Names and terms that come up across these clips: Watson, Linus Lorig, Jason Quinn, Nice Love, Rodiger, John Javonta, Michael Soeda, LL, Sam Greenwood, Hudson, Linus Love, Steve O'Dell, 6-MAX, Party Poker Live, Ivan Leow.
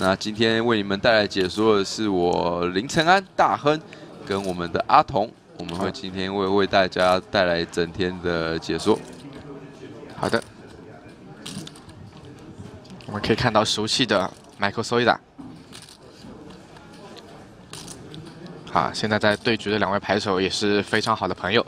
那今天为你们带来解说的是我林承安、大亨跟我们的阿童，我们会今天为大家带来整天的解说。好的，我们可以看到熟悉的 Michael Soeda。 啊，现在在对局的两位牌手也是非常好的朋友。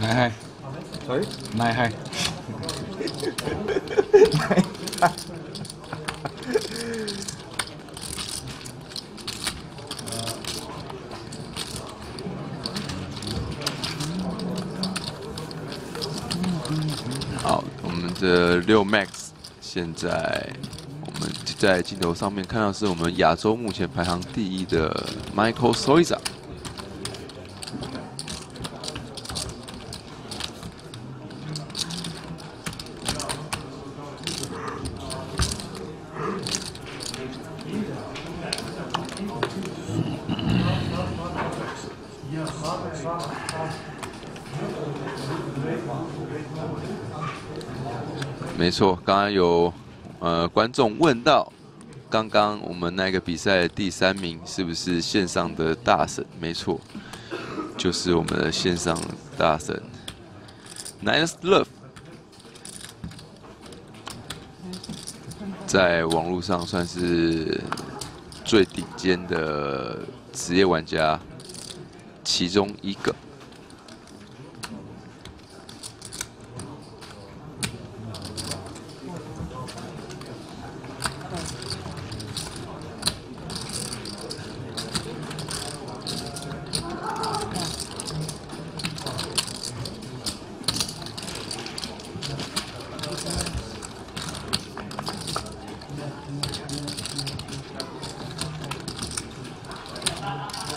来，谁？来，来。 好，我们的六 Max， 现在我们在镜头上面看到是我们亚洲目前排行第一的 Michael Soyza。 没错，刚刚有观众问到，刚刚我们那个比赛的第三名是不是线上的大神？没错，就是我们的线上大神 Nice Love， 在网络上算是最顶尖的职业玩家其中一个。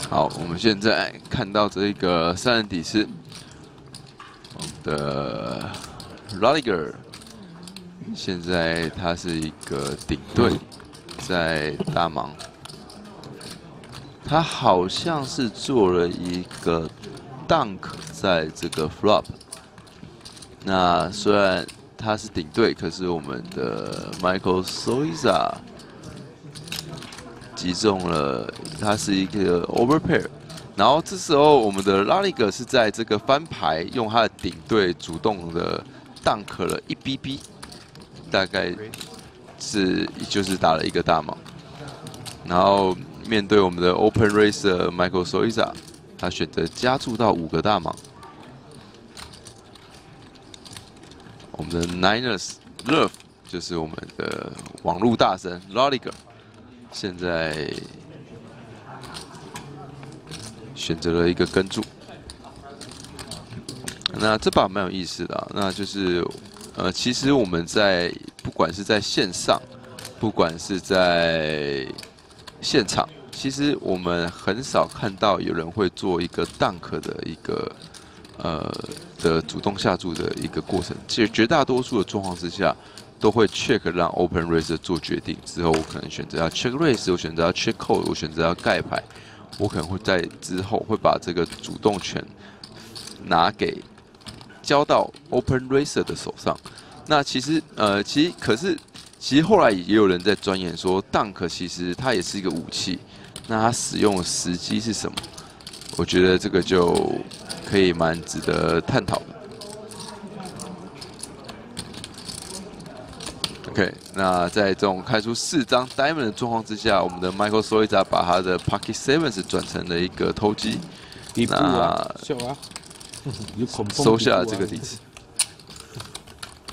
好，我们现在看到这个三人底是我们的 Rodiger， 现在他是一个顶队，在大盲，他好像是做了一个 dunk 在这个 flop。那虽然他是顶队，可是我们的 Michael Soyza 击中了。 它是一个 overpair， 然后这时候我们的Rodiger是在这个翻牌用他的顶对主动的 dunk 了一 BB， 大概是就是打了一个大盲，然后面对我们的 open racer Michael Soyza， 他选择加注到5个大盲，我们的 Linus Love 就是我们的网络大神 Rodiger， 现在。 选择了一个跟注，那这把蛮有意思的、啊。那就是，其实我们在不管是在线上，不管是在现场，其实我们很少看到有人会做一个 dunk 的一个的主动下注的一个过程。其实绝大多数的状况之下，都会 check 让 open raise 做决定之后，我可能选择要 check raise， 我选择要 check call， 我选择要盖牌。 我可能会在之后会把这个主动权交到 Open Racer 的手上。那其实可是后来也有人在钻研说 ，Dunk 其实它也是一个武器。那它使用的时机是什么？我觉得这个就可以蛮值得探讨的。OK， 那在这种开出4张 diamond 的状况之下，我们的 Michael Soeda 把他的 pocket sevens 转成了一个偷鸡，那收下了这个底子。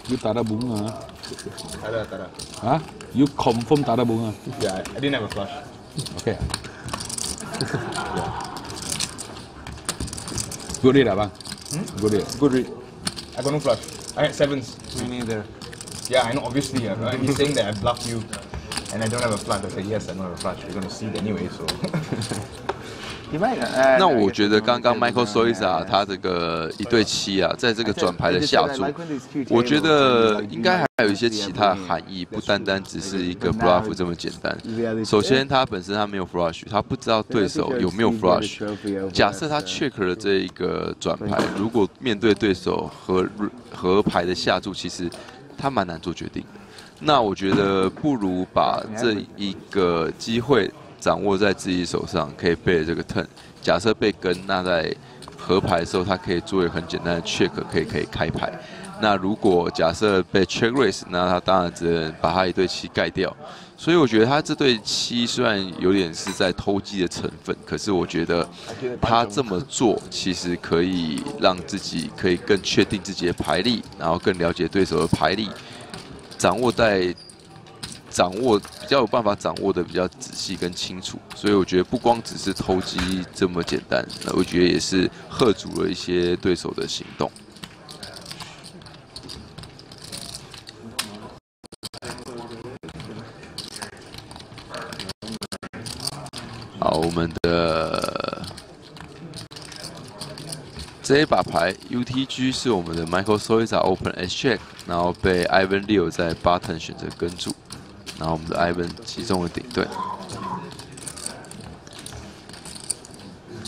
You 打得崩啊！打得啊 ！You confirm 打得崩啊 ！Yeah, I didn't have a flush. Okay. Good read, Abang. Good read. Good read. I got no flush. I had sevens. Me neither. Yeah, I know, obviously, right? He's saying that I bluffed you and I don't have a flush. I said, yes, I don't have a flush. You're going to see it anyway, so. 另外一个，那我觉得刚刚 Michael Soyza 他这个1对7啊，在这个转牌的下注，我觉得应该还有一些其他含义，不单单只是一个 bluff 这么简单。首先，他本身他没有 flush， 他不知道对手有没有 flush。假设他 check 了这一个转牌，如果面对对手和牌的下注，其实他蛮难做决定的。 那我觉得不如把这一个机会掌握在自己手上，可以背这个 turn。假设被跟，那在合牌的时候，他可以做一个很简单的 check， 可以开牌。那如果假设被 check raise， 那他当然只能把他1对7盖掉。所以我觉得他这对7虽然有点是在偷鸡的成分，可是我觉得他这么做其实可以让自己可以更确定自己的牌力，然后更了解对手的牌力。 掌握比较有办法掌握的比较仔细跟清楚，所以我觉得不光只是偷鸡这么简单，我觉得也是吓阻了一些对手的行动。好，我们的这一把牌 UTG 是我们的 Michael Soyza Open Ace Check。 然后被 Ivan Leow 在button选择跟注，然后我们的 Ivan 击中了顶对。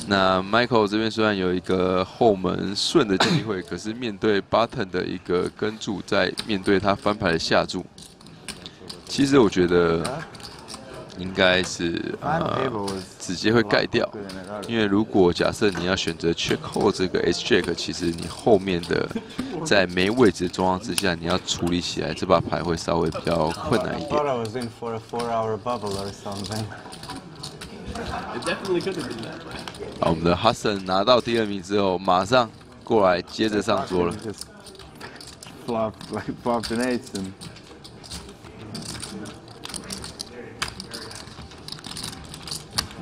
那 Michael 这边虽然有一个后门顺的机会，可是面对button的一个跟注，在面对他翻牌的下注，其实我觉得应该是直接会盖掉，因为如果假设你要选择 check call 这个 Ace Jack， 其实你后面的。 在没位置的状况之下，你要处理起来这把牌会稍微比较困难一点。好，我们的 Hudson 拿到第2名之后，马上过来接着上桌了。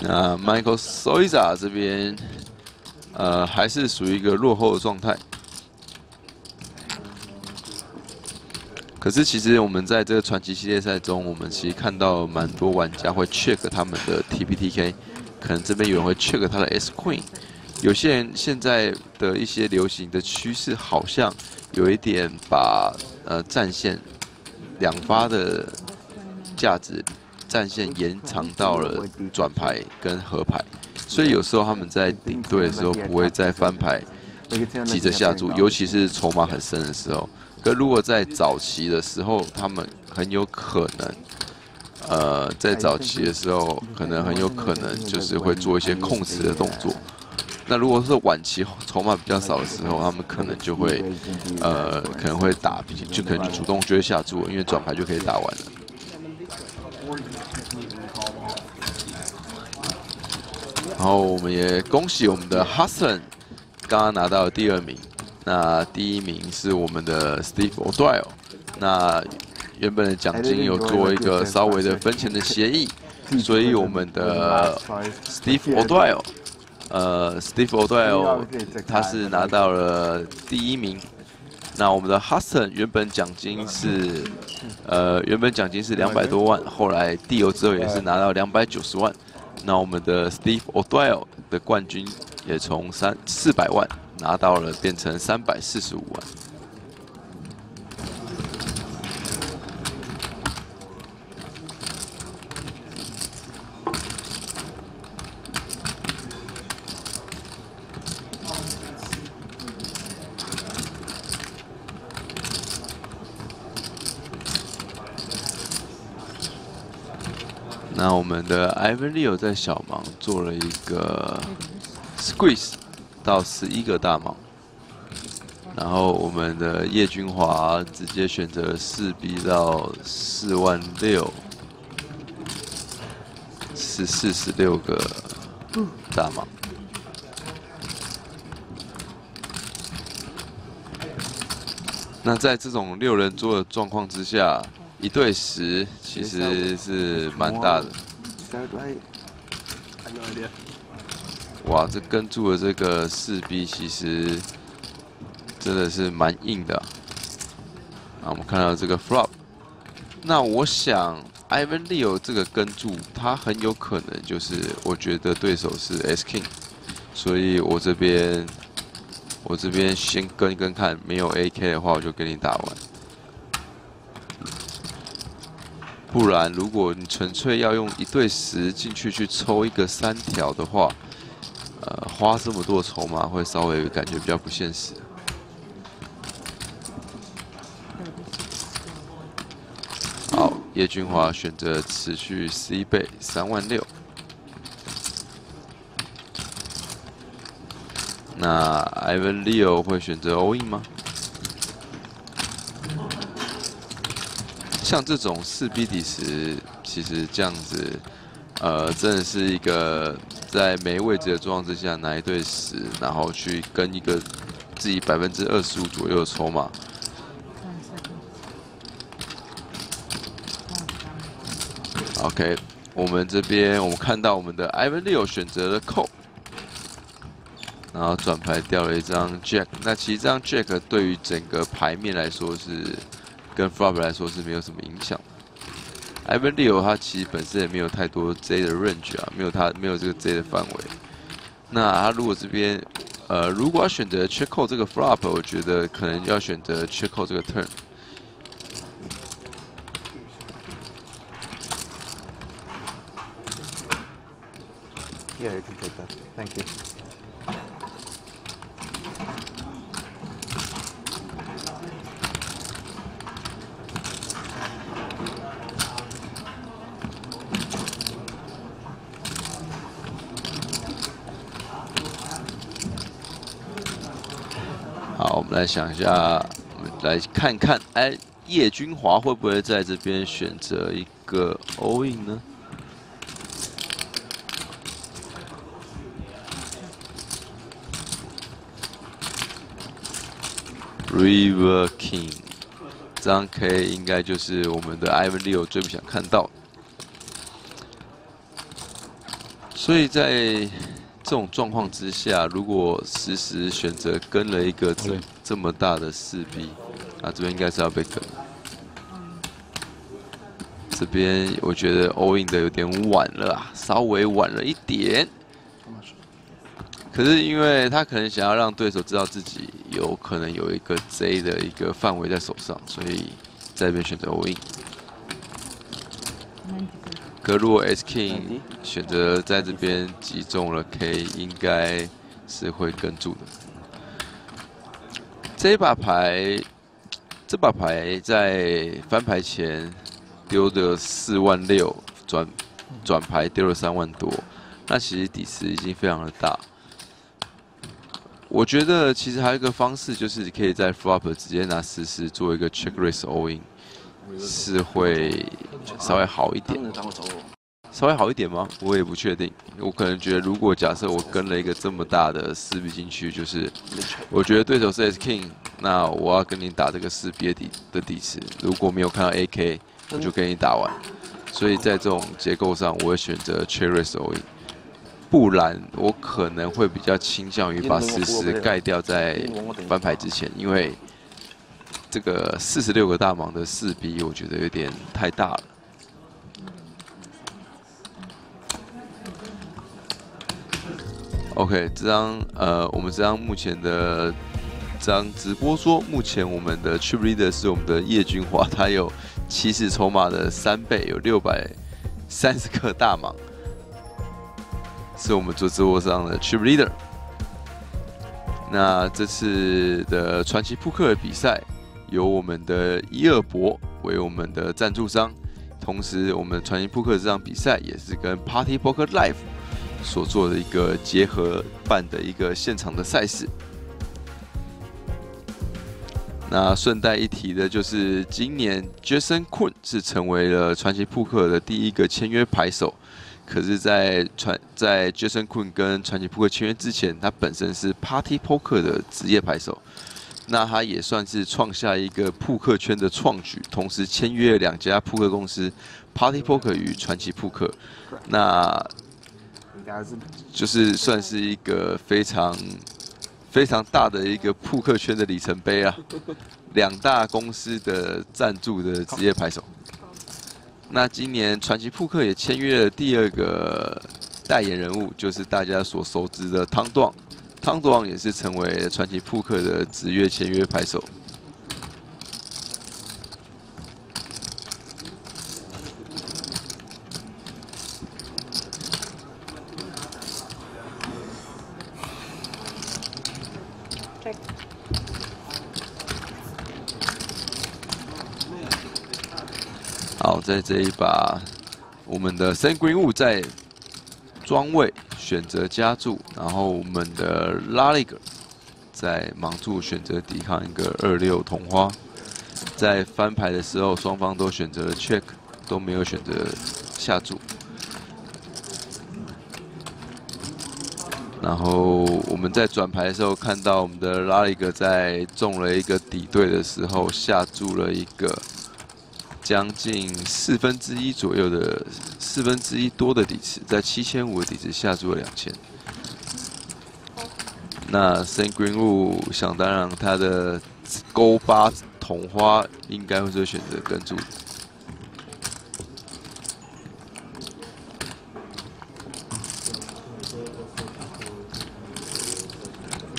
那 Michael Soyza 这边，还是属于一个落后的状态。 可是，其实我们在这个传奇系列赛中，我们其实看到蛮多玩家会 check 他们的 TPTK， 可能这边有人会 check 他的 S Queen。有些人现在的一些流行的趋势，好像有一点把战线两发的价值战线延长到了转牌跟合牌，所以有时候他们在顶对的时候不会再翻牌，急着下注，尤其是筹码很深的时候。 可如果在早期的时候，他们很有可能，在早期的时候，可能很有可能就是会做一些控制的动作。那如果是晚期筹码比较少的时候，他们可能就会，可能会打，就可能就主动就会下注，因为转牌就可以打完了。然后我们也恭喜我们的 Hudson 刚刚拿到了第2名。 那第1名是我们的 Steve O'Dell， 那原本的奖金有做一个稍微的分钱的协议，所以我们的 Steve O'Dell， Steve O'Dell 他是拿到了第1名。那我们的 Hudson 原本奖金是200多万，后来地游之后也是拿到290万。那我们的 Steve O'Dell 的冠军也从400万。 拿到了，变成345万。那我们的 Ivan Leow 在小盲做了一个 squeeze。 到11个大盲，然后我们的叶君华直接选择4B到46000，是46个大盲。那在这种6人桌的状况之下，1对10其实是蛮大的。 哇，这跟注的这个4B其实真的是蛮硬的。啊，我们看到这个 flop，那我想 ，Ivan Leow 这个跟注，他很有可能就是，我觉得对手是 S King， 所以我这边先跟跟看，没有 AK 的话，我就跟你打完。不然，如果你纯粹要用1对10进去去抽一个3条的话，花这么多筹码会稍微感觉比较不现实。 好，叶俊华选择持续 C 倍36000。那 Ivan Leow 会选择 all in 吗？像这种4B底10，其实这样子，真的是一个在没位置的状况之下拿1对10，然后去跟一个自己25%左右的筹码。 OK， 我们看到我们的 Ivan Leow 选择了 Call， 然后转牌掉了一张 Jack。那其实这张 Jack 对于整个牌面来说是跟 Flop 来说是没有什么影响。Ivan Leow 他其实本身也没有太多 J 的 range 啊，没有这个 J 的范围。那他如果这边如果要选择 Check Call 这个 Flop， 我觉得可能要选择 Check Call 这个 Turn。 Yeah, you can take that. Thank you. All right, 我们来想一下，我们来看看，哎，叶君华会不会在这边选择一个 all in 呢？ River King， 这张 K 应该就是我们的 Ivan Leow 最不想看到的。所以在这种状况之下，如果实时选择跟了一个这么大的4B，啊，这边应该是要被跟。这边我觉得 all in 的有点晚了啊，稍微晚了一点。 可是因为他可能想要让对手知道自己有可能有一个 J 的一个范围在手上，所以在这边选择 all in。可如果 S King 选择在这边击中了 K， 应该是会跟注的。这把牌在翻牌前丢的46000，转牌丢了30000多，那其实底池已经非常的大。 我觉得其实还有一个方式，就是你可以在 flop 直接拿10做一个 check raise all in， 是会稍微好一点。稍微好一点吗？我也不确定。我可能觉得，如果假设我跟了一个这么大的4B进去，就是我觉得对手是 S King， 那我要跟你打这个4B的底池，如果没有看到 AK， 我就跟你打完。所以在这种结构上，我会选择 check raise all in。 不然，我可能会比较倾向于把10盖掉在翻牌之前，因为这个46个大盲的4B，我觉得有点太大了。OK， 这张我们这张目前的这张直播桌，目前我们的 Chip Leader 是我们的叶君华，他有起始筹码的3倍，有630个大盲。 是我们做直播上的 Chip Leader。那这次的传奇扑克的比赛，由我们的12博为我们的赞助商，同时我们传奇扑克这场比赛也是跟 Party Poker Live 所做的一个结合办的一个现场的赛事。那顺带一提的就是，今年 Jason Quinn 是成为了传奇扑克的第1个签约牌手。 可是在 Jason Quinn 跟传奇扑克签约之前，他本身是 Party Poker 的职业牌手，那他也算是创下一个扑克圈的创举，同时签约了2家扑克公司 ，Party Poker 与传奇扑克，那就是算是一个非常大的一个扑克圈的里程碑啊，2大公司的赞助的职业牌手。那今年传奇扑克也签约了第二个代言人物，就是大家所熟知的汤壮。汤壮也是成为传奇扑克的职业签约牌手。 在这一把，我们的Sam Greenwood在庄位选择加注，然后我们的Rodiger在盲注选择抵抗一个26同花。在翻牌的时候，双方都选择了 check， 都没有选择下注。然后我们在转牌的时候看到我们的Rodiger在中了一个底对的时候，下注了一个。 将近1/4左右的1/4多的底池，在7500的底池下注了2000。那Sam Greenwood想当然他的勾八同花应该会选择跟注。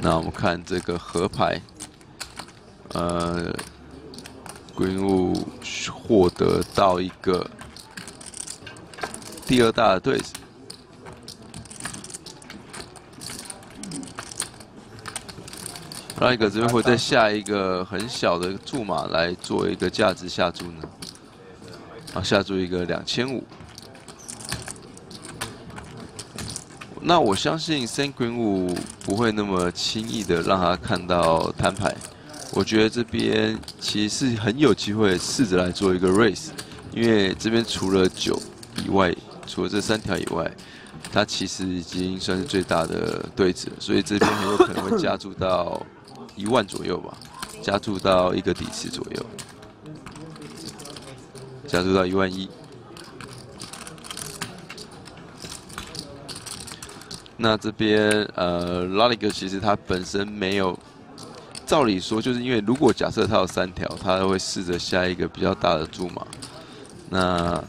那我们看这个河牌，Greenwood 获得到一个第二大的对子，Rodiger这边会再下一个很小的注码来做一个价值下注呢，啊，下注一个2500。那我相信 Sam Greenwood 不会那么轻易的让他看到摊牌。 我觉得这边其实是很有机会试着来做一个 raise， 因为这边除了9以外，除了这3条以外，它其实已经算是最大的对子，所以这边很有可能会加注到10000左右吧，加注到一个底池左右，加注到11000。那这边Rodiger其实他本身没有。 照理说，就是因为如果假设他有3条，他会试着下一个比较大的注码。那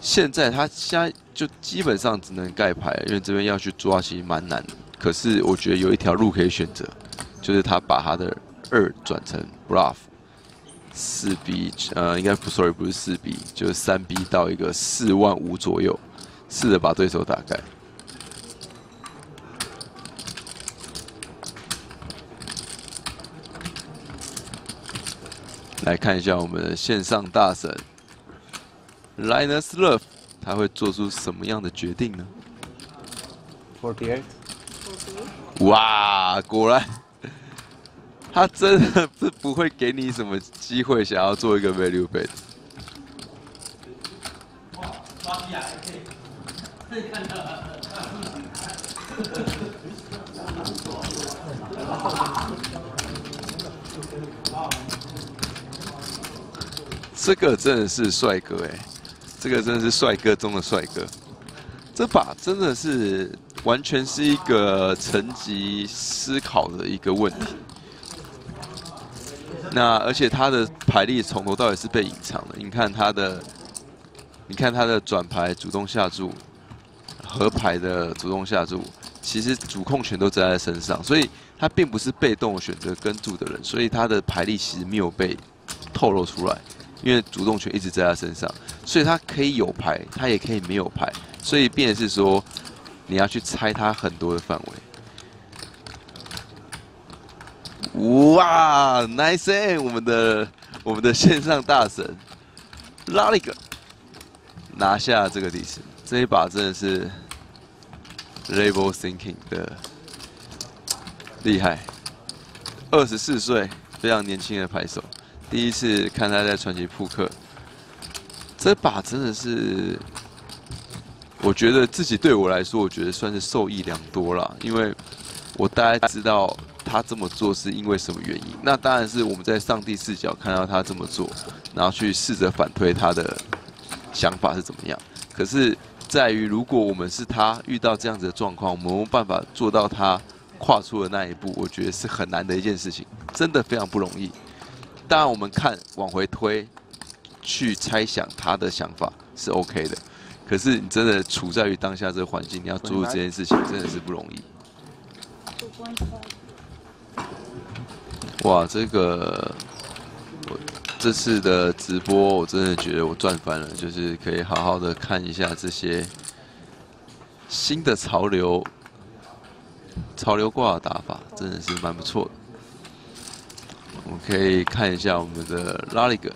现在他下就基本上只能盖牌，因为这边要去抓其实蛮难的。可是我觉得有一条路可以选择，就是他把他的2转成 bluff， 4B 应该不 sorry 不是4B， 就是3B 到一个45000左右，试着把对手打开。 来看一下我们的线上大神 Linus Love， 他会做出什么样的决定呢？ 48。哇，果然，他真的是不会给你什么机会，想要做一个 value bet。这个真的是帅哥哎，这个真的是帅哥中的帅哥。这把真的是完全是一个层级思考的一个问题。那而且他的牌力从头到尾是被隐藏的。你看他的，你看他的转牌主动下注，合牌的主动下注，其实主控权都在他身上，所以他并不是被动选择跟注的人，所以他的牌力其实没有被透露出来。 因为主动权一直在他身上，所以他可以有牌，他也可以没有牌，所以变的是说，你要去猜他很多的范围。哇 ，nice！、欸、我们的线上大神Rodiger拿下这个底池，这一把真的是 label thinking 的厉害。24岁，非常年轻的牌手。 第一次看他在传奇扑克，这把真的是，我觉得自己对我来说，我觉得算是受益良多啦，因为我大概知道他这么做是因为什么原因。那当然是我们在上帝视角看到他这么做，然后去试着反推他的想法是怎么样。可是在于，如果我们是他遇到这样子的状况，我们没有办法做到他跨出的那一步，我觉得是很难的一件事情，真的非常不容易。 当然，我们看往回推，去猜想他的想法，是 OK 的。可是你真的处在于当下这个环境，你要做这件事情真的是不容易。哇，这个我这次的直播，我真的觉得我赚翻了，就是可以好好的看一下这些新的潮流挂的打法，真的是蛮不错的。我们可以看一下我们的Linus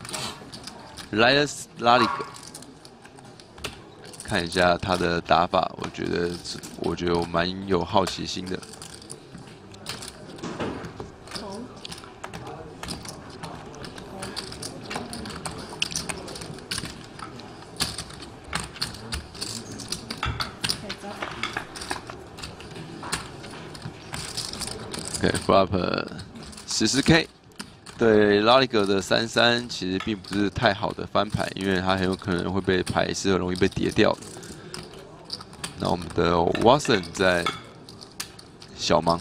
Lorig， 看一下他的打法，我觉得我蛮有好奇心的。 Flop 10K， 对拉里格的33其实并不是太好的翻牌，因为它很有可能会被牌是很容易被叠掉的。那我们的 Watson 在小盲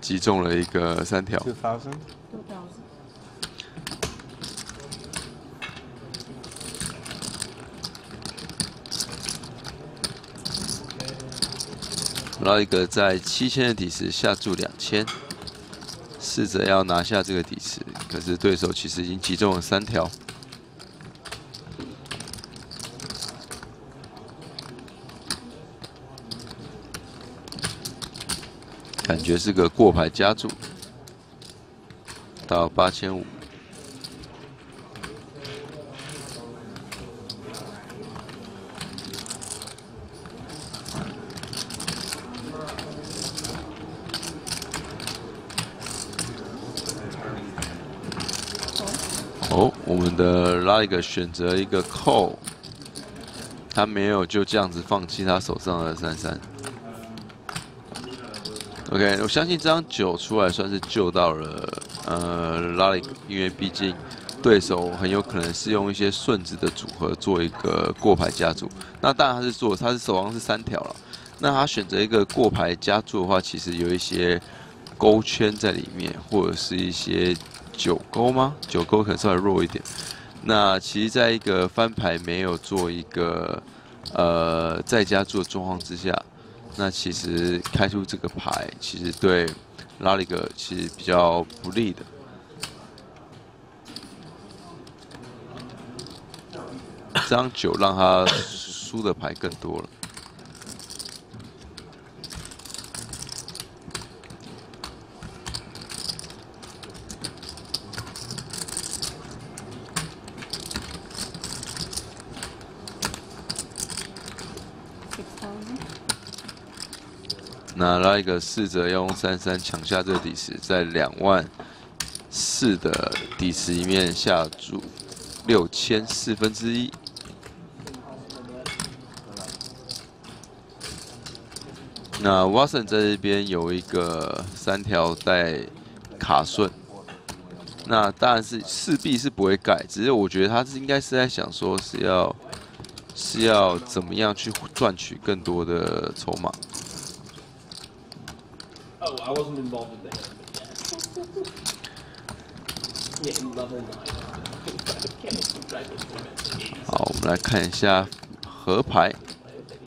击中了一个三条。拉里格在7000的底池下注2000，试着要拿下这个底池，可是对手其实已经击中了三条。感觉是个过牌加注，到8500。 Loriger选择一个call，他没有就这样子放弃他手上的33。OK， 我相信这张9出来算是救到了Loriger， 因为毕竟对手很有可能是用一些顺子的组合做一个过牌加注。那当然他手上是三条了，那他选择一个过牌加注的话，其实有一些勾圈在里面，或者是一些九勾吗？九勾可能稍微弱一点。 那其实，在一个翻牌没有做一个再加注的状况之下，那其实开出这个牌，其实对拉里格其实比较不利的。这张9让他输的牌更多了。 那拉一个试着用33抢下这个底池，在24000的底池里面下注60001/4。那 Watson 在这边有一个三条带卡顺，那当然是势必是不会盖，只是我觉得他是应该是在想说是要怎么样去赚取更多的筹码。 Oh, I wasn't involved in the hand, but yeah. Yeah, level 9. 好，我们来看一下合牌。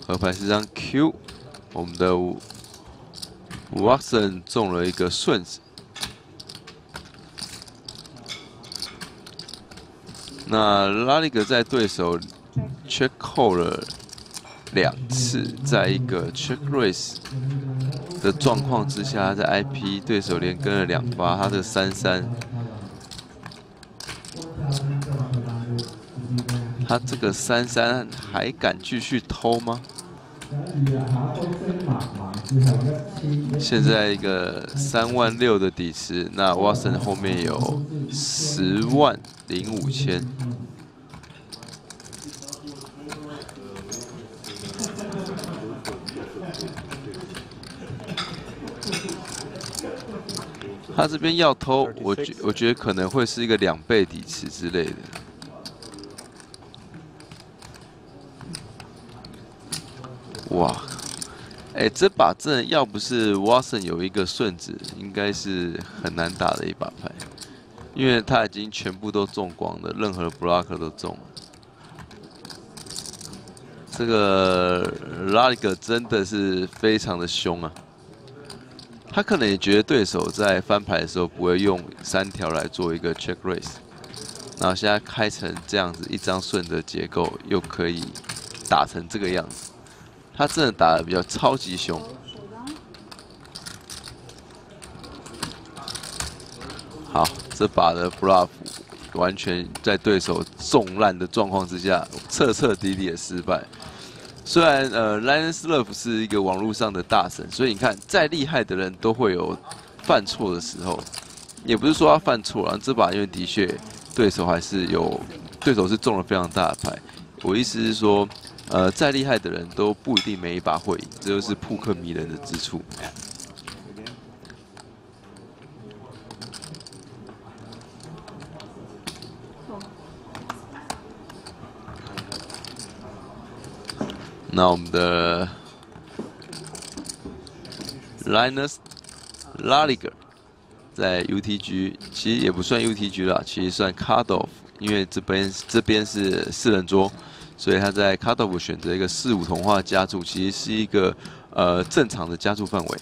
合牌是张 Q， 我们的 Watson 中了一个顺子。那拉力格在对手 check call 了2次，在一个 check raise。 的状况之下，他在 IP 对手连跟了2发，他的33，他这个33还敢继续偷吗？现在一个36000的底池，那 Watson 后面有105000。 他这边要偷，我觉得可能会是一个2倍底池之类的。哇，哎，这把真的要不是 Watson 有一个顺子，应该是很难打的一把牌，因为他已经全部都中光了，任何 block 都中了。这个 Rodiger 真的是非常的凶啊！他可能也觉得对手在翻牌的时候不会用三条来做一个 check raise， 然后现在开成这样子一张顺的结构，又可以打成这个样子，他真的打得比较超级凶。 好，这把的 bluff 完全在对手重烂的状况之下，彻彻底底的失败。虽然Linus Love 是一个网络上的大神，所以你看，再厉害的人都会有犯错的时候。也不是说他犯错了，这把因为的确对手是中了非常大的牌。我意思是说，再厉害的人都不一定每一把会赢，这就是扑克迷人的之处。 那我们的 Linus Lorig 在 UTG， 其实也不算 UTG 啦，其实算 cutoff， 因为这边是四人桌，所以他在 cutoff 选择一个45同化加注，其实是一个正常的加注范围。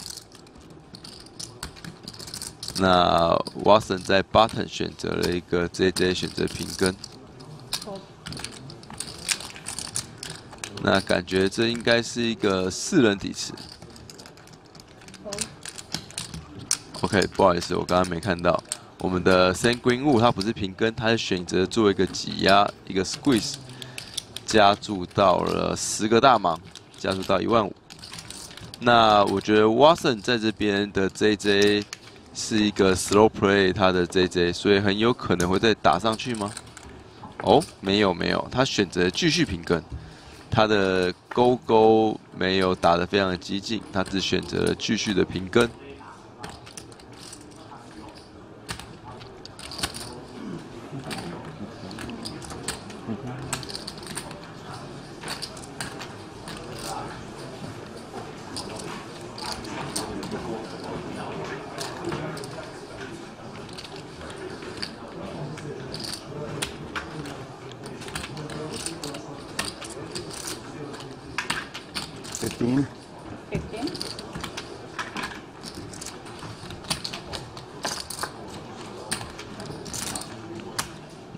那 Watson 在 button 选择了一个 JJ 选择平跟。 那感觉这应该是一个四人底池。OK， 不好意思，我刚刚没看到我们的 Sam Greenwood 他不是平跟，他是选择做一个挤压，一个 squeeze， 加注到了10个大盲，加注到15000。那我觉得 Watson 在这边的 JJ 是一个 slow play， 他的 JJ， 所以很有可能会再打上去吗？哦，没有，他选择继续平跟。 他的勾勾没有打得非常的激进，他只选择了继续的平跟。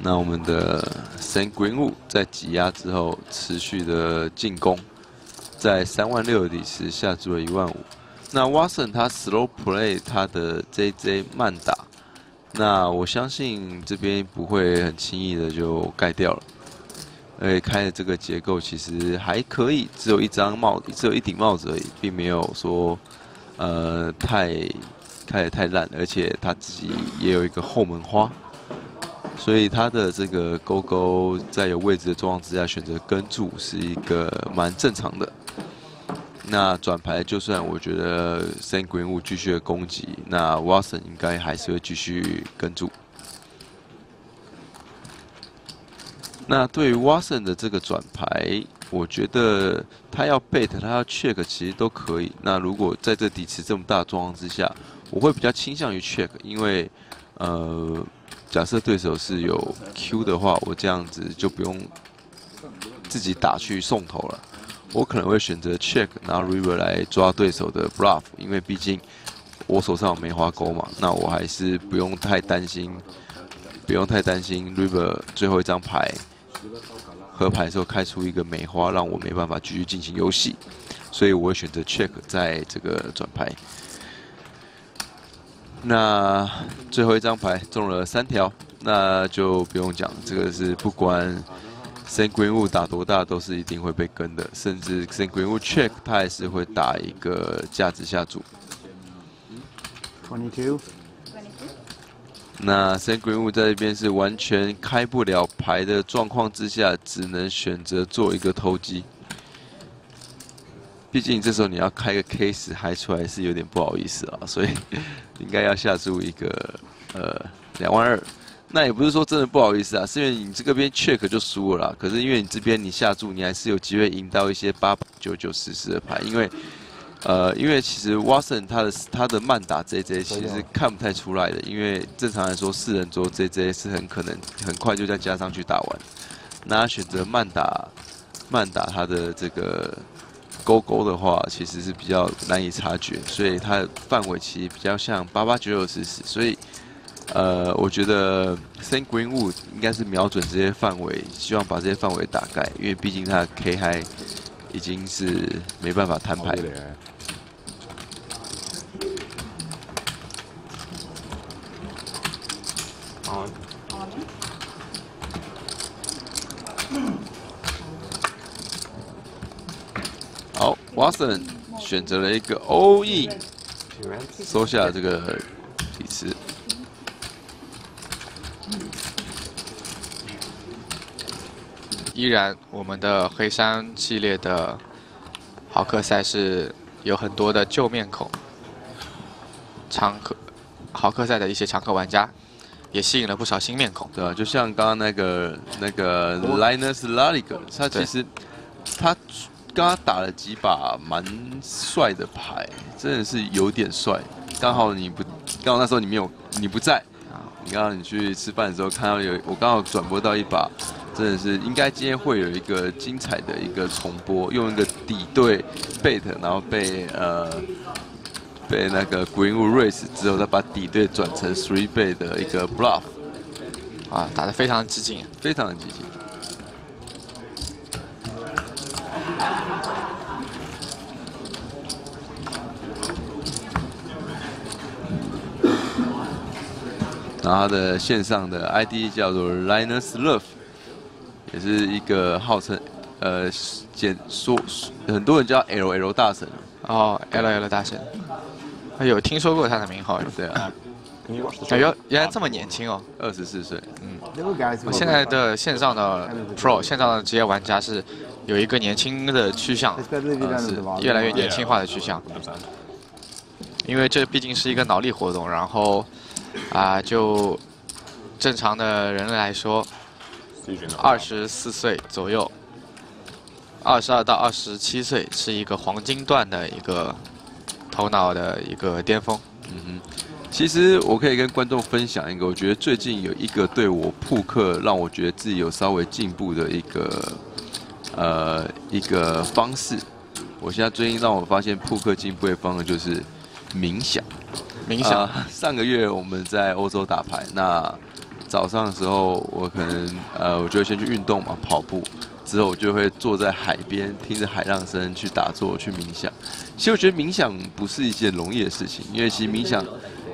那我们的 Sam Greenwood 在挤压之后持续的进攻，在36000的底池下注了15000。那 Watson 他 slow play 他的 JJ 慢打，那我相信这边不会很轻易的就盖掉了。而且开的这个结构其实还可以，只有一顶帽子而已，并没有说开得太烂，而且他自己也有一个后门花。 所以他的这个勾勾在有位置的状况之下选择跟注是一个蛮正常的。那转牌就算我觉得 Sam Greenwood 继续的攻击，那 Watson 应该还是会继续跟注。那对于 Watson 的这个转牌，我觉得他要 bet 他要 check 其实都可以。那如果在这底池这么大的状况之下，我会比较倾向于 check， 因为假设对手是有 Q 的话，我这样子就不用自己打去送头了。我可能会选择 check， 拿 river 来抓对手的 bluff， 因为毕竟我手上有梅花钩嘛，那我还是不用太担心 river 最后一张牌合牌的时候开出一个梅花，让我没办法继续进行游戏，所以我会选择 check 在这个转牌。 那最后一张牌中了3条，那就不用讲，这个是不管 Sam Greenwood 打多大都是一定会被跟的，甚至 Sam Greenwood check 他还是会打一个价值下注。22。那 Sam Greenwood 在这边是完全开不了牌的状况之下，只能选择做一个偷鸡。毕竟这时候你要开个 case 嗨出来是有点不好意思啊，所以。 应该要下注一个22000，那也不是说真的不好意思啊，是因为你这个边 check 就输了啦。可是因为你这边你下注，你还是有机会赢到一些8、9、10的牌，因为其实 Watson 他的慢打 JJ 其实看不太出来的，因为正常来说四人桌 JJ 是很可能很快就再加上去打完，那他选择慢打慢打他的这个勾勾的话，其实是比较难以察觉，所以他的范围其实比较像88、99、40，所以我觉得 Sam Greenwood 应该是瞄准这些范围，希望把这些范围打开，因为毕竟他的 K high 已经是没办法摊牌了。 好 ，Watson 选择了一个 all in， 收下这个底池。依然，我们的黑山系列的豪客赛是有很多的旧面孔，常客豪客赛的一些常客玩家。 也吸引了不少新面孔，对吧、啊？就像刚刚那个 Linus Lorig， 他其实他刚刚打了几把蛮帅的牌，真的是有点帅。刚好那时候你不在，你刚好你去吃饭的时候看到我刚好转播到一把，真的是应该今天会有一个精彩的一个重播，用一个底对 bet， 然后被那个 Greenwood raise 之后，他把底对转成 three bet 的一个 bluff， 啊，打得非常激进，非常的激进。然后他的线上的 ID 叫做 Linus Love， 也是一个号称简说很多人叫 LL 大神哦、，LL 大神。 有听说过他的名号，对啊，原来这么年轻哦，24岁，嗯，现在的线上的 pro 线上的职业玩家是有一个年轻的趋向，是越来越年轻化的趋向，因为这毕竟是一个脑力活动，然后啊、就正常的人来说，24岁左右，22到27岁是一个黄金段的一个。 头脑的一个巅峰。嗯哼，其实我可以跟观众分享一个，我觉得最近有一个对我扑克让我觉得自己有稍微进步的一个方式。我现在最近让我发现扑克进步的方式就是冥想。冥想。上个月我们在欧洲打牌，那早上的时候我可能我就先去运动嘛，跑步。 之后我就会坐在海边，听着海浪声去打坐、去冥想。其实我觉得冥想不是一件容易的事情，因为其实冥想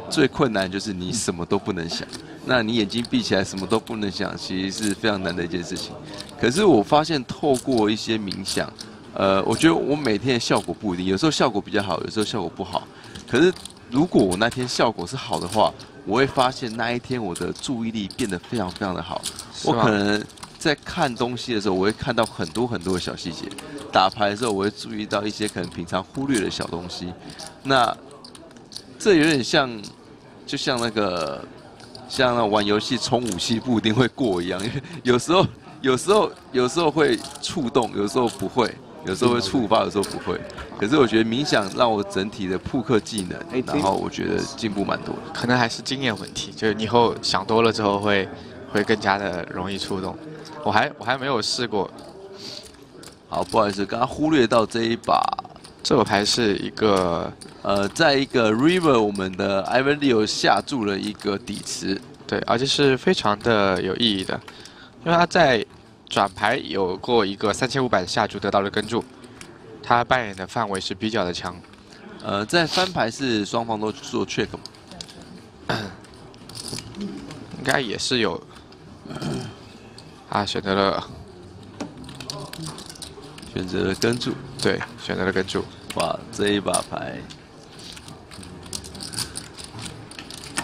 最困难就是你什么都不能想。那你眼睛闭起来什么都不能想，其实是非常难的一件事情。可是我发现透过一些冥想，我觉得我每天的效果不一定，有时候效果比较好，有时候效果不好。可是如果我那天效果是好的话，我会发现那一天我的注意力变得非常非常的好。我可能。 在看东西的时候，我会看到很多很多的小细节；打牌的时候，我会注意到一些可能平常忽略的小东西。那这有点像，就像那玩游戏冲武器不一定会过一样，因为有时候会触动，有时候不会，有时候会触发，有时候不会。可是我觉得冥想让我整体的扑克技能，然后我觉得进步蛮多的。可能还是经验问题，就是你以后想多了之后会更加的容易触动。 我还没有试过，好，不好意思，刚刚忽略到这一把，这把牌是一个在一个 river 我们的 Ivan Leow 下注了一个底池，对，而且是非常的有意义的，因为他在转牌有过一个3500下注得到了跟注，他扮演的范围是比较的强，在翻牌是双方都做 check 吗？应该也是有。啊，选择了跟注，对，选择了跟注。哇，这一把牌，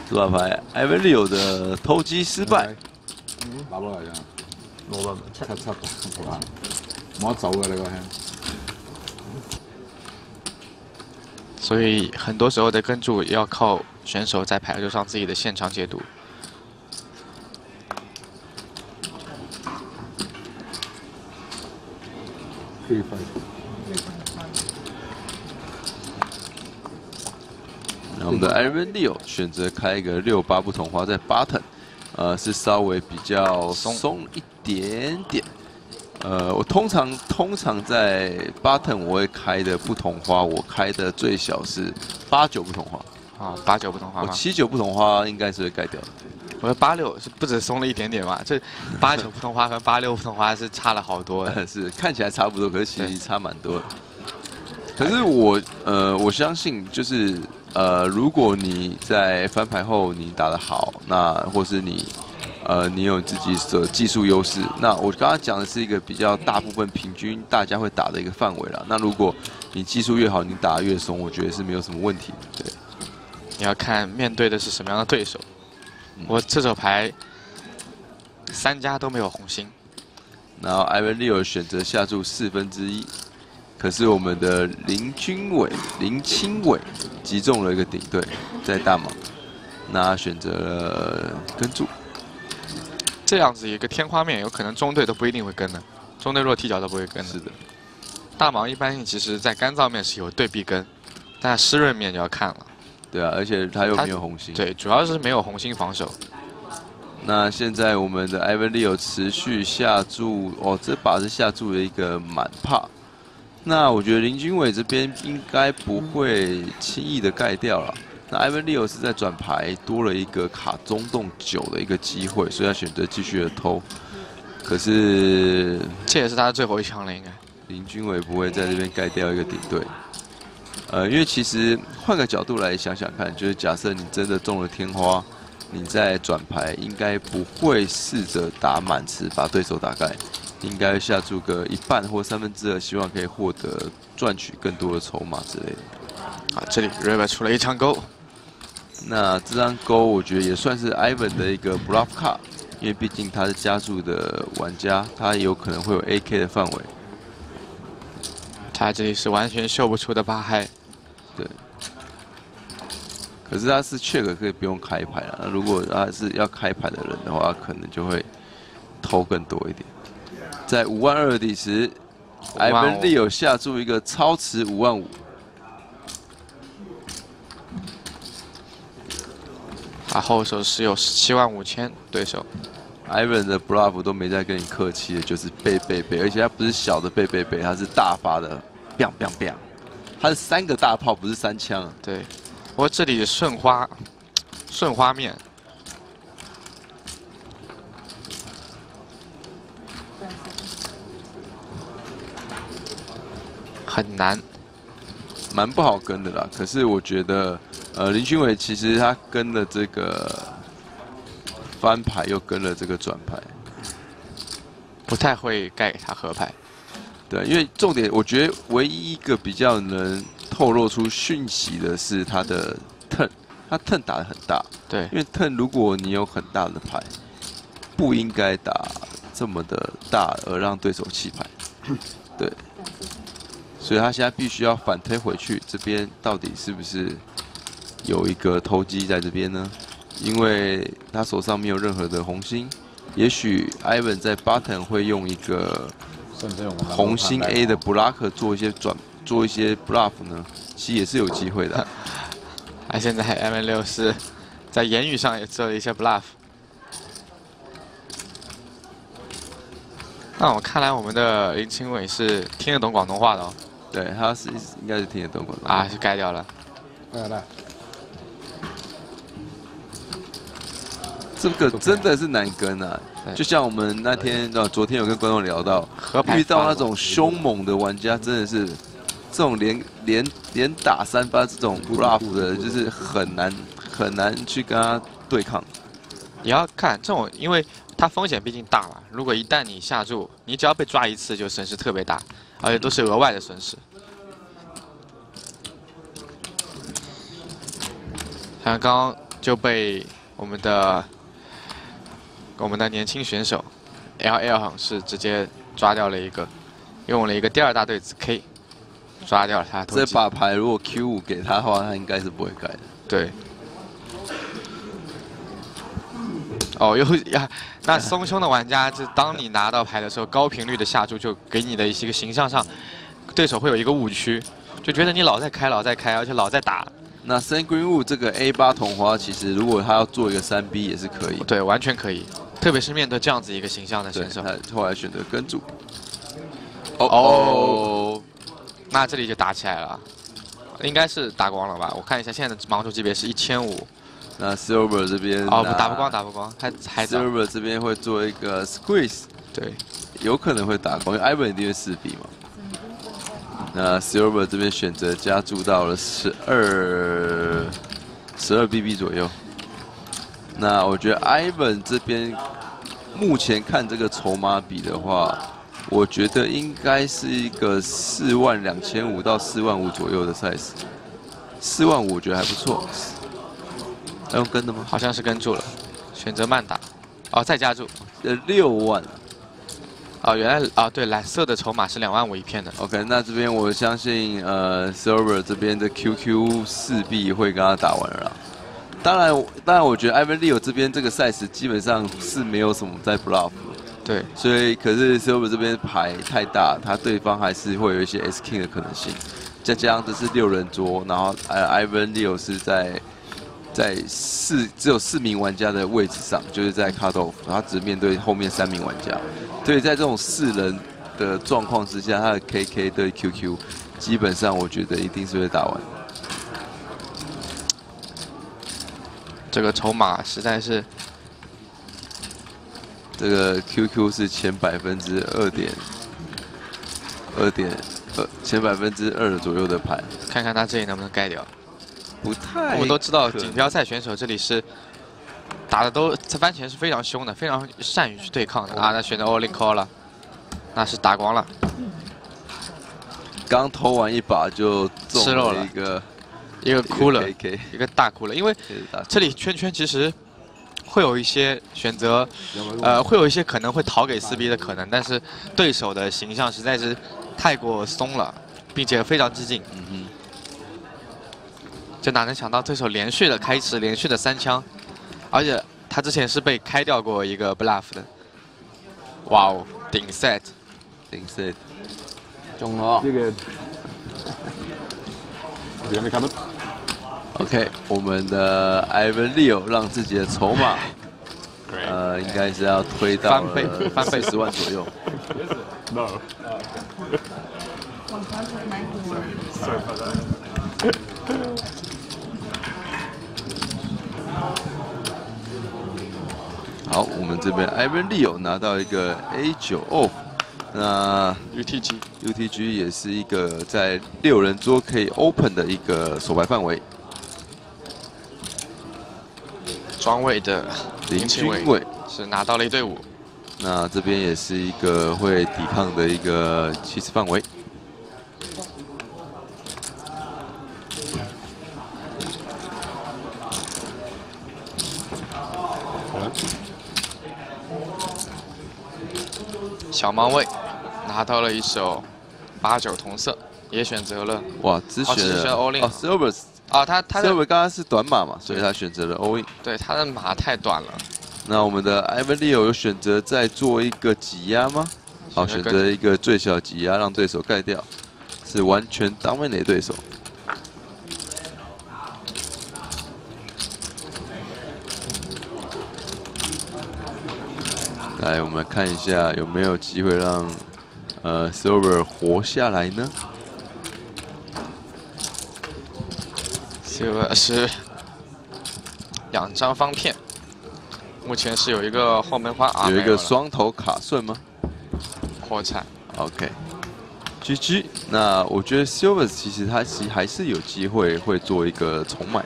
这把牌 ，Ivan Leow 的偷鸡失败。拿落嚟啊！攞到七啊！冇得走嘅呢個 hand。所以很多时候的跟注要靠选手在牌桌上自己的现场解读。 那我们的 Ivan Leow 选择开一个6-8不同花在 button， 是稍微比较松一点点，我通常在button我会开的不同花，我开的最小是89不同花。啊，89不同花吗？79不同花应该是会盖掉。我的86是不止松了一点点嘛，这89不同花和86不同花是差了好多的。是看起来差不多，可是其实差蛮多的。可是我相信就是如果你在翻牌后你打得好，那或是你有自己的技术优势。那我刚刚讲的是一个比较大部分平均大家会打的一个范围啦。那如果你技术越好，你打得越松，我觉得是没有什么问题。对，你要看面对的是什么样的对手。我这手牌三家都没有红心。然后 Ivan Leow 选择下注1/4，可是我们的林清伟击中了一个顶对，在大盲，那选择了跟注。 这样子一个天花面，有可能中队都不一定会跟的，中队弱踢脚都不会跟的。是的，大盲一般其实在干燥面是有对必跟，但湿润面就要看了。对啊，而且他又没有红心。对，主要是没有红心防守。那现在我们的 Ivan Leow 持续下注，哦，这把是下注的一个满帕。那我觉得林君伟这边应该不会轻易的盖掉了。 那 Ivan Leow 是在转牌多了一个卡中洞9的一个机会，所以他选择继续的偷。可是这也是他最后一枪了，应该。林君伟不会在这边盖掉一个顶对。因为其实换个角度来想想看，就是假设你真的中了天花，你在转牌应该不会试着打满池把对手打盖，应该下注个1/2或2/3，希望可以获得赚取更多的筹码之类的。啊，这里 River 出了一枪钩。 那这张勾，我觉得也算是 Ivan 的一个 bluff 卡，因为毕竟他是加注的玩家，他有可能会有 AK 的范围。他这里是完全秀不出的八嗨。对。可是他是 check 可以不用开牌了，那如果他是要开牌的人的话，可能就会投更多一点。在52000的底池 ，Ivan Leow 下注一个超池55000。 他后手是有1750000，对手 ，Ivan 的 bluff 都没在跟你客气的，就是背，而且他不是小的背，他是大发的 ，biang， 他是3个大炮，不是3枪。对，不过这里顺花面，很难，蛮不好跟的啦。可是我觉得。 林君伟其实他跟了这个翻牌，又跟了这个转牌，不太会盖给他合牌。对，因为重点，我觉得唯一一个比较能透露出讯息的是他的 turn， 他 turn 打得很大。对，因为 turn 如果你有很大的牌，不应该打这么的大，而让对手弃牌。对，所以他现在必须要反推回去，这边到底是不是？ 有一个投机在这边呢，因为他手上没有任何的红心，也许 Ivan 在 button 会用一个红心 A 的 block 做一些 bluff 呢，其实也是有机会的。啊，现在 Ivan Leow 是在言语上也做了一些 bluff。那我看来我们的林清伟是听得懂广东话的哦。对，他是应该是听得懂广东话。啊，是盖掉了。来来。 这个真的是难跟啊！就像我们那天，昨天有跟观众聊到，遇到那种凶猛的玩家，真的是这种连打3发这种 bluff 的，就是很难去跟他对抗。你要看这种，因为他风险毕竟大嘛。如果一旦你下注，你只要被抓一次，就损失特别大，而且都是额外的损失。像刚刚就被我们的年轻选手 LL 是直接抓掉了一个，用了一个第二大对子 K， 抓掉了他。这把牌如果 Q5 给他的话，他应该是不会改的。对。哦，又呀，那松胸的玩家，就当你拿到牌的时候，高频率的下注就给你的一些个形象上，对手会有一个误区，就觉得你老在开，而且老在打。 那Sam Greenwood 这个 A8 同花，其实如果他要做一个3B 也是可以，对，完全可以，特别是面对这样子一个形象的选手，他后来选择跟注。哦，那这里就打起来了，应该是打光了吧？我看一下现在的盲抽级别是1500。 那 Silver 这边哦，打不光，打不光，还 Silver 这边会做一个 squeeze， 对，有可能会打光，因为 Ivan 一定会4比嘛。那 Silver 这边选择加注到了12 BB 左右。那我觉得 Ivan 这边目前看这个筹码比的话，我觉得应该是一个42500到45000左右的 size， 45000我觉得还不错。 要用跟的吗？好像是跟住了，选择慢打，哦，再加注，6万，哦，原来啊，对，蓝色的筹码是2万5一片的。OK， 那这边我相信Silver 这边的 QQ 4B 会跟他打完了啦。当然，我觉得 Ivan Leow 这边这个赛事基本上是没有什么在 bluff， 对，所以可是 Silver 这边牌太大，他对方还是会有一些 S King 的可能性。再加上这是6人桌，然后Ivan Leow 是只有4名玩家的位置上，就是在 cut off， 然后只面对后面3名玩家，所以在这种4人的状况之下，他的 KK 对 QQ， 基本上我觉得一定是会打完。这个筹码实在是，这个 QQ 是前2.2%，前2%左右的牌，看看他这里能不能盖掉。 不太，我们都知道锦标赛选手这里是打的都番茄是非常凶的，非常善于去对抗的啊。那选择 all in call 了，那是打光了。刚投完一把就中了一个哭了，一个大哭了。因为这里圈圈其实会有一些选择，会有一些可能会逃给4B 的可能，但是对手的形象实在是太过松了，并且非常激进。嗯 这哪能想到对手连续的开池，连续的3枪，而且他之前是被开掉过一个 bluff 的。哇哦，顶 set， 顶 set， 中了。这个别没看到。OK， 我们的 Ivan Leow 让自己的筹码，应该是要推到翻倍10万左右。No。 好，我们这边 Ivan Leow 拿到一个 A9 off， 那 UTG 也是一个在6人桌可以 open 的一个手牌范围，庄位的林清伟是拿到了一对5，那这边也是一个会抵抗的一个起始范围。 小盲位拿到了一手8-9同色，也选择了哇，只选了 all in 哦 ，Silver 啊，他 Silver 刚刚是短马嘛，所以他选择了 all in。对，他的马太短了。那我们的 Ivan Leow 有选择再做一个挤压吗？好，选择一个最小挤压让对手盖掉，是完全dominate对手。来，我们看一下有没有机会让Silver 活下来呢 ？Silver 是2张方片，目前是有一个后门花啊，有一个双头卡顺吗？破产。OK，GG。那我觉得 Silver 其实还是有机会会做一个重买。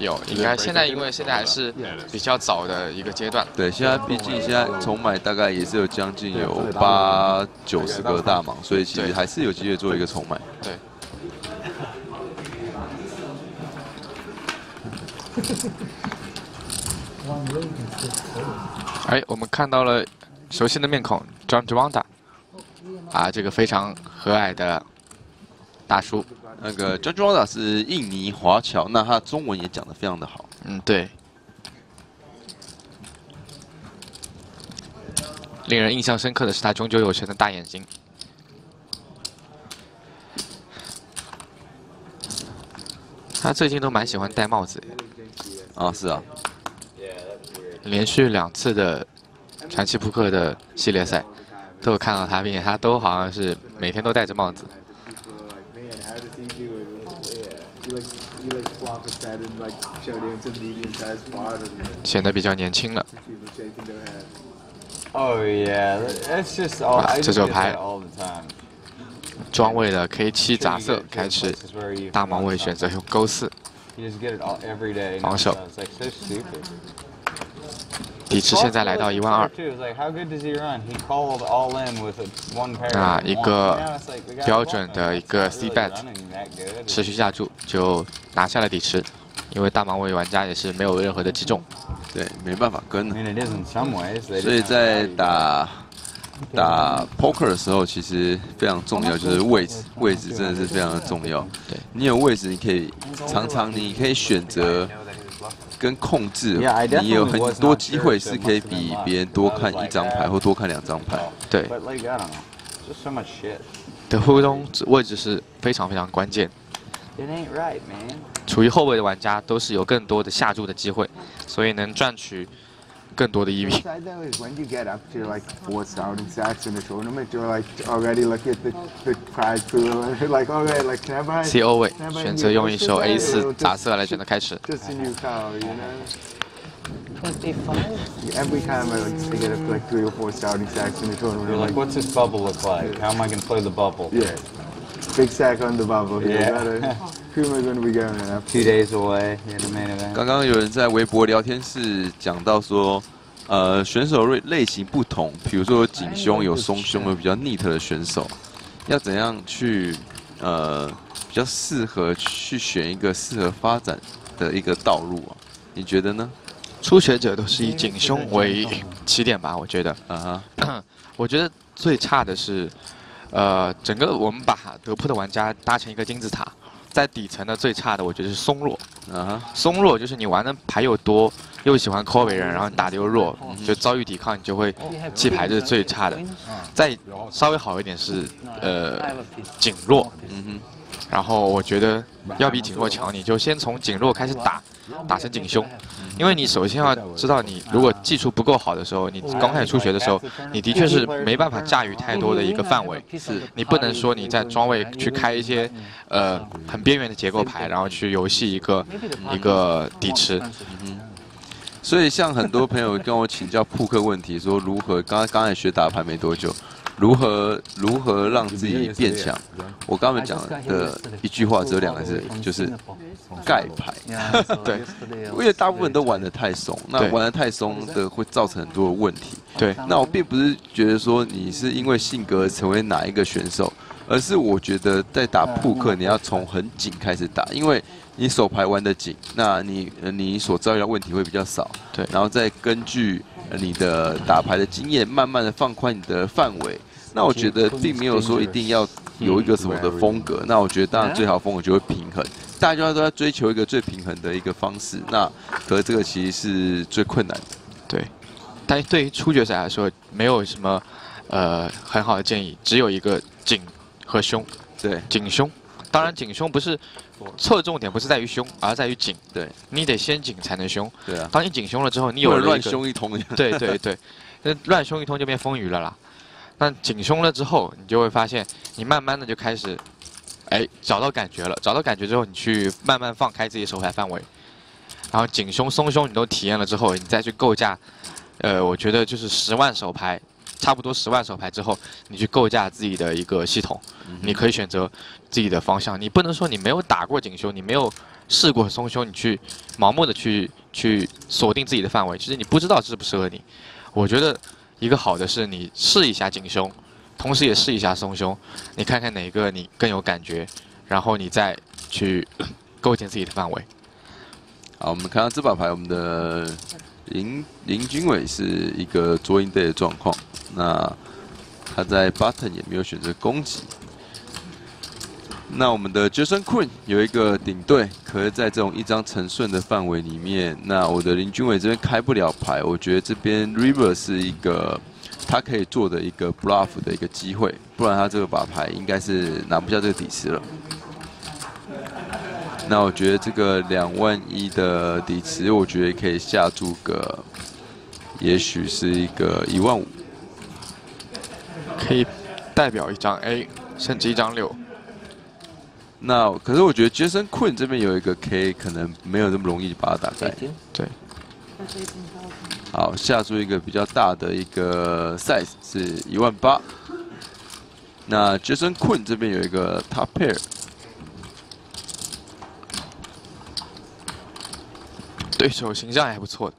有，应该现在因为现在还是比较早的一个阶段。对，现在毕竟现在重买大概也是有将近有80-90个大盲，所以其实还是有机会做一个重买。对。哎，我们看到了熟悉的面孔 ，John Javonta， 啊，这个非常和蔼的大叔。 那个 John Javonta 是印尼华侨，那他中文也讲得非常的好。嗯，对。令人印象深刻的是他炯炯有神的大眼睛。他最近都蛮喜欢戴帽子。啊，是啊。连续2次的传奇扑克的系列赛，都有看到他，并且他都好像是每天都戴着帽子。显得比较年轻了。Oh yeah, that's just all. 这手牌庄位的 K7 杂色开始，大盲位选择用勾四防守。底池现在来到12000。那一个标准的一个 C bet， 持续下注就拿下了底池，因为大盲位玩家也是没有任何的击中。对，没办法跟的。所以在打 poker 的时候，其实非常重要，就是位置，位置真的是非常的重要。对，你有位置，你可以常常你可以选择。 跟控制，你有很多机会是可以比别人多看一张牌或多看两张牌。对，的互动位置是非常非常关键。处于后卫的玩家都是有更多的下注的机会，所以能赚取更多的EV。CO 位选择用一手 A4 杂色来选择开始。刚刚有人在微博聊天室讲到说。 选手类型不同，比如说有紧胸、有松胸、有比较 neat 的选手，要怎样去比较适合去选一个适合发展的一个道路啊？你觉得呢？初学者都是以紧胸为起点吧，我觉得。啊、我觉得最差的是，整个我们把德扑的玩家搭成一个金字塔，在底层的最差的，我觉得是松弱。啊、松弱就是你玩的牌又多。 又喜欢 call 别人，然后你打的又弱，你就遭遇抵抗，你就会弃牌，这是最差的。再稍微好一点是紧弱，嗯哼。然后我觉得要比紧弱强，你就先从紧弱开始打，打成紧胸，因为你首先要知道，你如果技术不够好的时候，你刚开始初学的时候，你的确是没办法驾驭太多的一个范围，是你不能说你在庄位去开一些很边缘的结构牌，然后去游戏一个底池。嗯 所以，像很多朋友跟我请教扑克问题，说如何刚才学打牌没多久，如何让自己变强。我刚刚讲的一句话只有两个字，就是盖牌。对，因为大部分都玩得太松，那玩得太松的会造成很多的问题。对，那我并不是觉得说你是因为性格成为哪一个选手，而是我觉得在打扑克你要从很紧开始打，因为。 你手牌玩得紧，那你所遭遇的问题会比较少。对，然后再根据你的打牌的经验，慢慢的放宽你的范围。那我觉得并没有说一定要有一个什么的风格。那我觉得当然最好的风格就会平衡，大家都要追求一个最平衡的一个方式。那和这个其实是最困难的。对，但对于初学者来说，没有什么很好的建议，只有一个紧和胸。对，紧胸。 当然，紧胸不是侧重点，不是在于胸，而在于紧。对，你得先紧才能胸。对啊。当你紧胸了之后，你有乱胸一通。对对对，那乱胸一通就变风雨了啦。那紧胸了之后，你就会发现，你慢慢的就开始，哎，找到感觉了。找到感觉之后，你去慢慢放开自己手牌范围。然后紧胸、松胸你都体验了之后，你再去构架，我觉得就是10万手牌。 差不多10万手牌之后，你去构架自己的一个系统，你可以选择自己的方向。你不能说你没有打过紧胸，你没有试过松胸，你去盲目的去锁定自己的范围，其实你不知道适不适合你。我觉得一个好的是你试一下紧胸，同时也试一下松胸，你看看哪个你更有感觉，然后你再去构建自己的范围。好，我们看到这把牌，我们的。 林君伟是一个捉鹰队的状况，那他在 button 也没有选择攻击。那我们的 Jason Quinn 有一个顶对，可是在这种一张沉顺的范围里面，那我的林君伟这边开不了牌，我觉得这边 river 是一个他可以做的一个 bluff 的一个机会，不然他这个把牌应该是拿不下这个底池了。 那我觉得这个21000的底池，我觉得可以下注个，也许是一个15000。可以代表一张 A， 甚至一张六。那可是我觉得 Jason Quinn 这边有一个 K， 可能没有那么容易把它打开。对。好，下注一个比较大的一个 size 是18000。那 Jason Quinn 这边有一个 top pair。 对手形象还不错的，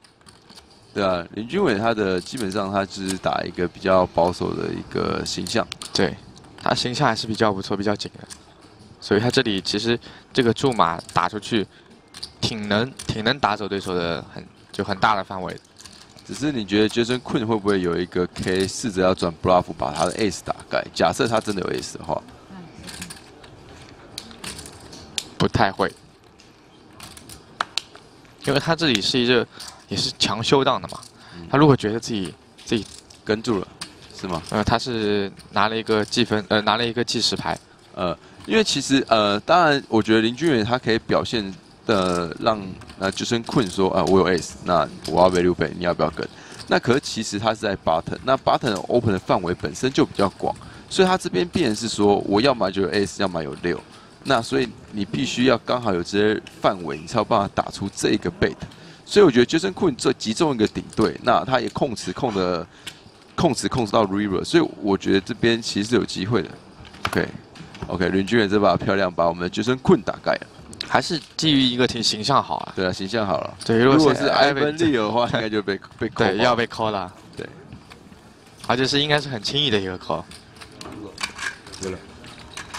对啊，林君伟他的基本上他只是打一个比较保守的一个形象，对，他形象还是比较不错，比较紧的，所以他这里其实这个注码打出去，挺能打走对手的很大的范围的。只是你觉得 Jason Quinn 会不会有一个 K 试着要转 bluff 把他的 ace 打开？假设他真的有 ace 的话，不太会。 因为他这里是一个也是强修档的嘛，他如果觉得自己跟住了，是吗？他是拿了一个计分，拿了一个计时牌，因为其实当然我觉得林俊远他可以表现的让Jason Quinn 说啊、我有 ace， 那我要6倍，你要不要跟？那可是其实他是在 button， 那 button open 的范围本身就比较广，所以他这边必然是说我要么就有 ace， 要么有6。 那所以你必须要刚好有这些范围，你才有办法打出这一个 bet。所以我觉得 Jason Quinn 这集中一个顶对，那他也控制到 river， 所以我觉得这边其实是有机会的。OK， 林俊远这把漂亮，把我们的 Jason Quinn 打盖了，还是基于一个挺形象好啊。对啊，形象好了。对，如果是 Ivan Leow 的话，应该就被 call 对，要被 call 了。对，而且是应该是很轻易的一个 call。